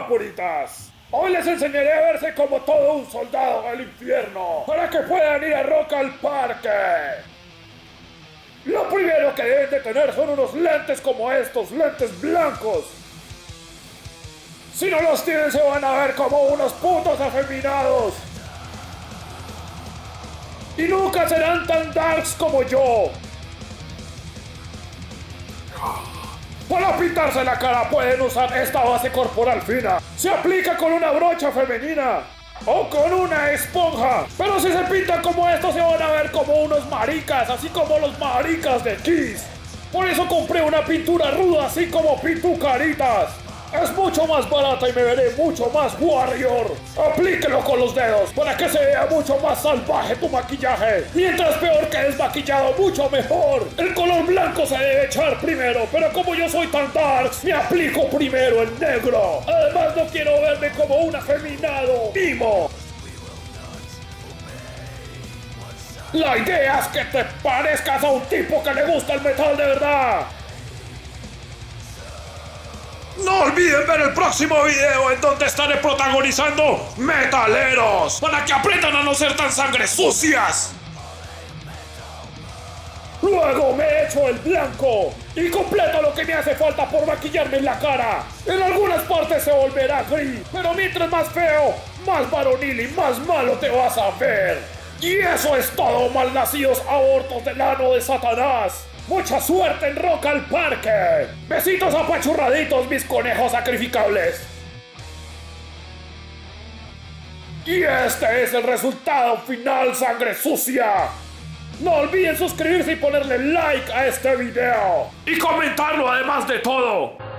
puritas. Hoy les enseñaré a verse como todo un soldado del infierno, para que puedan ir a Rock al Parque. Lo primero que deben de tener son unos lentes como estos, lentes blancos. Si no los tienen se van a ver como unos putos afeminados. Y nunca serán tan darks como yo. Para pintarse la cara pueden usar esta base corporal fina. Se aplica con una brocha femenina o con una esponja. Pero si se pintan como estos se van a ver como unos maricas, así como los maricas de Kiss. Por eso compré una pintura ruda así como Pitucaritas. Es mucho más barata y me veré mucho más warrior. Aplíquelo con los dedos para que se vea mucho más salvaje tu maquillaje. Mientras peor que desmaquillado, mucho mejor. El color blanco se debe echar primero, pero como yo soy tan darks, me aplico primero el negro. Además no quiero verme como un afeminado mimo. La idea es que te parezcas a un tipo que le gusta el metal de verdad. No olviden ver el próximo video en donde estaré protagonizando metaleros para que aprendan a no ser tan sangre sucias. Luego me echo el blanco y completo lo que me hace falta por maquillarme en la cara. En algunas partes se volverá gris, pero mientras más feo, más varonil y más malo te vas a ver. Y eso es todo, malnacidos abortos del ano de Satanás. ¡Mucha suerte en Rock al Parque! ¡Besitos apachurraditos, mis conejos sacrificables! Y este es el resultado final, sangre sucia. No olviden suscribirse y ponerle like a este video. Y comentarlo además de todo.